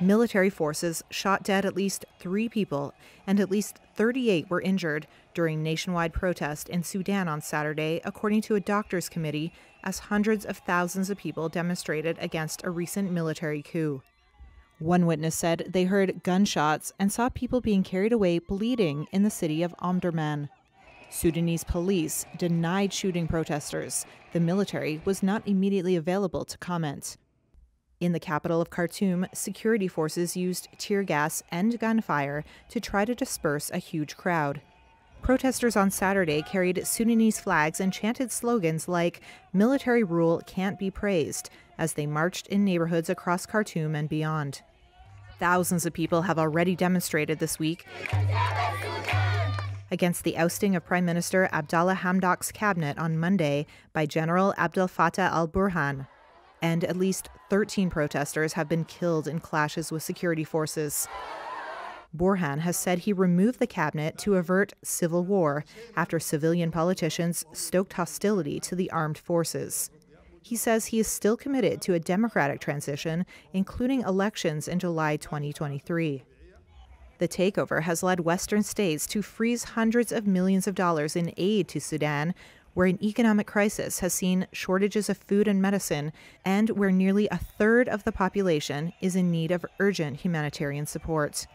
Military forces shot dead at least 3 people and at least 38 were injured during nationwide protest in Sudan on Saturday, according to a doctors' committee, as hundreds of thousands of people demonstrated against a recent military coup. One witness said they heard gunshots and saw people being carried away bleeding in the city of Omdurman. Sudanese police denied shooting protesters. The military was not immediately available to comment. In the capital of Khartoum, security forces used tear gas and gunfire to try to disperse a huge crowd. Protesters on Saturday carried Sudanese flags and chanted slogans like "Military rule can't be praised" as they marched in neighborhoods across Khartoum and beyond. Thousands of people have already demonstrated this week against the ousting of Prime Minister Abdallah Hamdok's cabinet on Monday by General Abdel Fattah al-Burhan. And at least 13 protesters have been killed in clashes with security forces. Burhan has said he removed the cabinet to avert civil war after civilian politicians stoked hostility to the armed forces. He says he is still committed to a democratic transition, including elections in July 2023. The takeover has led Western states to freeze hundreds of millions of dollars in aid to Sudan, where an economic crisis has seen shortages of food and medicine, and where nearly a third of the population is in need of urgent humanitarian support.